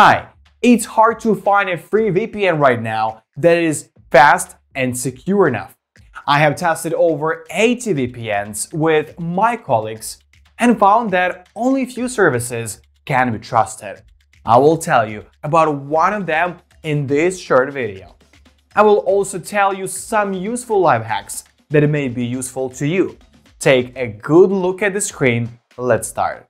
Hi, it's hard to find a free VPN right now that is fast and secure enough. I have tested over 80 VPNs with my colleagues and found that only few services can be trusted. I will tell you about one of them in this short video. I will also tell you some useful life hacks that may be useful to you. Take a good look at the screen. Let's start.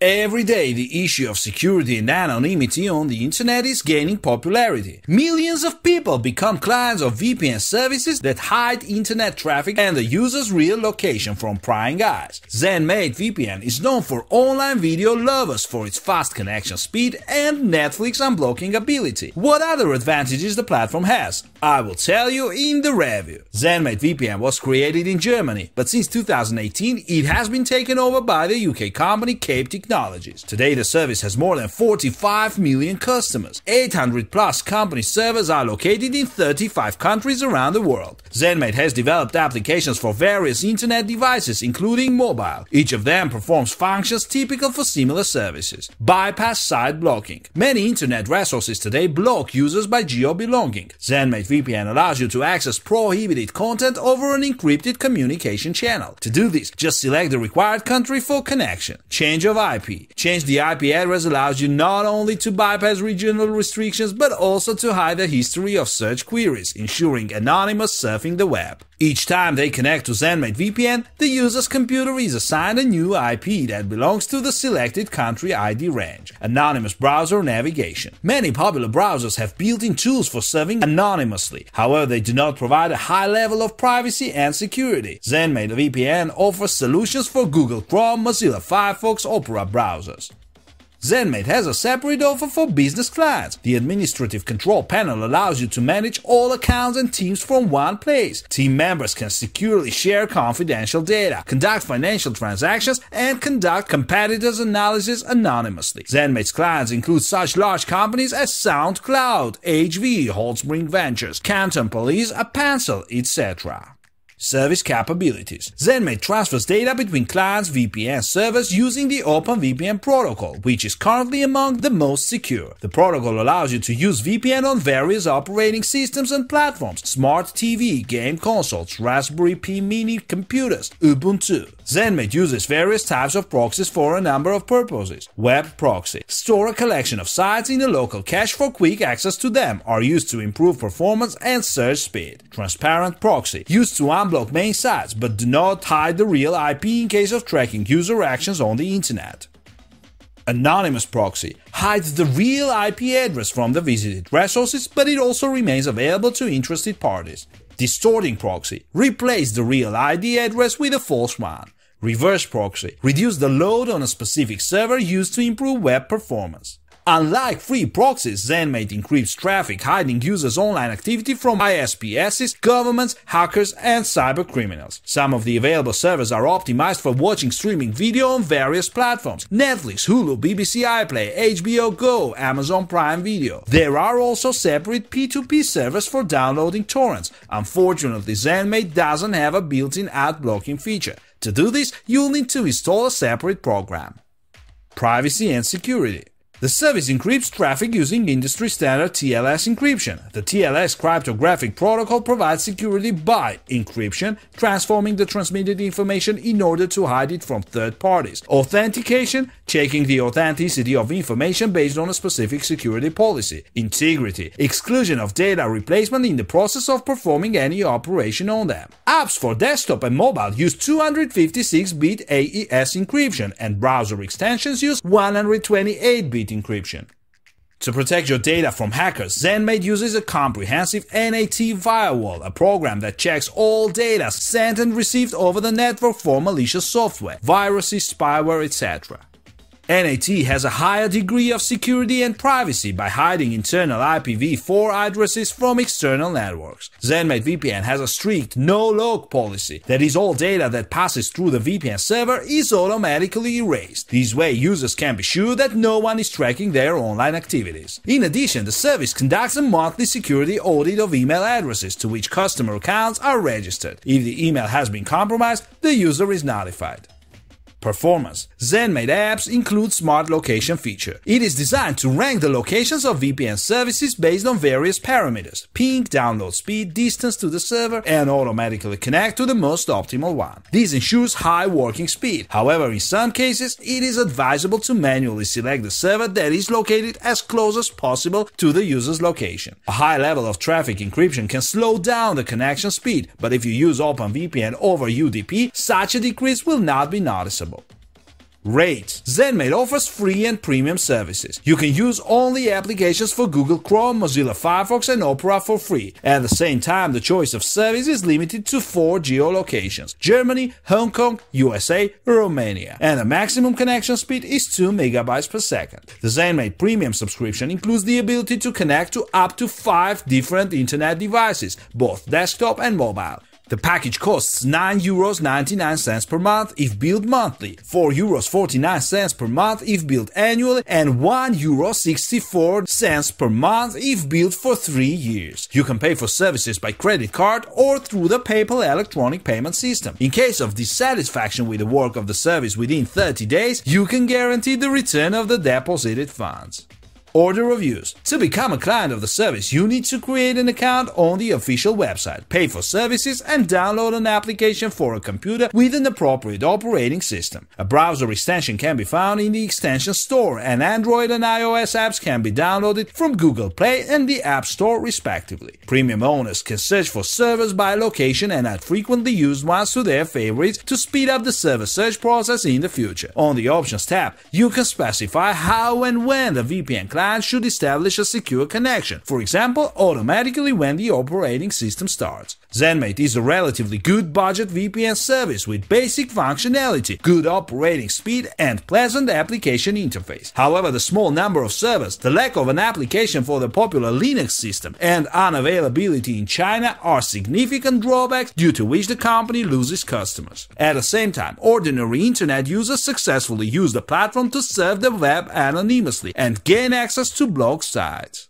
Every day, the issue of security and anonymity on the internet is gaining popularity. Millions of people become clients of VPN services that hide internet traffic and the user's real location from prying eyes. ZenMate VPN is known for online video lovers for its fast connection speed and Netflix unblocking ability. What other advantages the platform has? I will tell you in the review. ZenMate VPN was created in Germany, but since 2018 it has been taken over by the UK company Kape Technologies. Today, the service has more than 45 million customers. 800+ company servers are located in 35 countries around the world. ZenMate has developed applications for various internet devices, including mobile. Each of them performs functions typical for similar services. Bypass site blocking. Many internet resources today block users by geo-belonging. ZenMate VPN allows you to access prohibited content over an encrypted communication channel. To do this, just select the required country for connection. Change of IP. Change the IP address allows you not only to bypass regional restrictions but also to hide the history of search queries, ensuring anonymous surfing the web. Each time they connect to ZenMate VPN, the user's computer is assigned a new IP that belongs to the selected country ID range. Anonymous browser navigation. Many popular browsers have built-in tools for surfing anonymously. However, they do not provide a high level of privacy and security. ZenMate VPN offers solutions for Google Chrome, Mozilla Firefox, Opera browsers. ZenMate has a separate offer for business clients. The administrative control panel allows you to manage all accounts and teams from one place. Team members can securely share confidential data, conduct financial transactions, and conduct competitors' analysis anonymously. ZenMate's clients include such large companies as SoundCloud, HV, Holdspring Ventures, Canton Police, Apencil, etc. Service capabilities. ZenMate transfers data between clients' VPN servers using the OpenVPN protocol, which is currently among the most secure. The protocol allows you to use VPN on various operating systems and platforms, smart TV, game consoles, Raspberry Pi mini computers, Ubuntu. ZenMate uses various types of proxies for a number of purposes. Web proxy. Store a collection of sites in a local cache for quick access to them, are used to improve performance and search speed. Transparent proxy. Used to unblock main sites, but do not hide the real IP in case of tracking user actions on the internet. Anonymous proxy hides the real IP address from the visited resources, but it also remains available to interested parties. Distorting proxy replace the real ID address with a false one. Reverse proxy reduce the load on a specific server used to improve web performance. Unlike free proxies, ZenMate encrypts traffic, hiding users' online activity from ISPs, governments, hackers, and cybercriminals. Some of the available servers are optimized for watching streaming video on various platforms: Netflix, Hulu, BBC iPlayer, HBO Go, Amazon Prime Video. There are also separate P2P servers for downloading torrents. Unfortunately, ZenMate doesn't have a built-in ad-blocking feature. To do this, you'll need to install a separate program. Privacy and security. The service encrypts traffic using industry-standard TLS encryption. The TLS cryptographic protocol provides security by encryption, transforming the transmitted information in order to hide it from third parties; authentication, checking the authenticity of information based on a specific security policy; integrity, exclusion of data replacement in the process of performing any operation on them. Apps for desktop and mobile use 256-bit AES encryption, and browser extensions use 128-bit encryption. To protect your data from hackers, ZenMate uses a comprehensive NAT firewall, a program that checks all data sent and received over the network for malicious software, viruses, spyware, etc. NAT has a higher degree of security and privacy by hiding internal IPv4 addresses from external networks. ZenMate VPN has a strict no-log policy, that is, all data that passes through the VPN server is automatically erased. This way users can be sure that no one is tracking their online activities. In addition, the service conducts a monthly security audit of email addresses to which customer accounts are registered. If the email has been compromised, the user is notified. Performance. ZenMate apps include smart location feature. It is designed to rank the locations of VPN services based on various parameters: ping, download speed, distance to the server, and automatically connect to the most optimal one. This ensures high working speed. However, in some cases, it is advisable to manually select the server that is located as close as possible to the user's location. A high level of traffic encryption can slow down the connection speed, but if you use OpenVPN over UDP, such a decrease will not be noticeable. Rates. ZenMate offers free and premium services. You can use only applications for Google Chrome, Mozilla Firefox, and Opera for free. At the same time, the choice of service is limited to 4 geolocations: Germany, Hong Kong, USA, Romania, and the maximum connection speed is 2 megabytes per second. The ZenMate Premium subscription includes the ability to connect to up to 5 different internet devices, both desktop and mobile. The package costs €9.99 per month if billed monthly, €4.49 per month if billed annually, and €1.64 per month if billed for 3 years. You can pay for services by credit card or through the PayPal electronic payment system. In case of dissatisfaction with the work of the service within 30 days, you can guarantee the return of the deposited funds. Order of use. To become a client of the service, you need to create an account on the official website, pay for services, and download an application for a computer with an appropriate operating system. A browser extension can be found in the extension store, and Android and iOS apps can be downloaded from Google Play and the App Store, respectively. Premium owners can search for servers by location and add frequently used ones to their favorites to speed up the server search process in the future. On the Options tab, you can specify how and when the VPN client should establish a secure connection, for example, automatically when the operating system starts. ZenMate is a relatively good budget VPN service with basic functionality, good operating speed, and pleasant application interface. However, the small number of servers, the lack of an application for the popular Linux system, and unavailability in China are significant drawbacks due to which the company loses customers. At the same time, ordinary internet users successfully use the platform to surf the web anonymously and gain access to blog sites.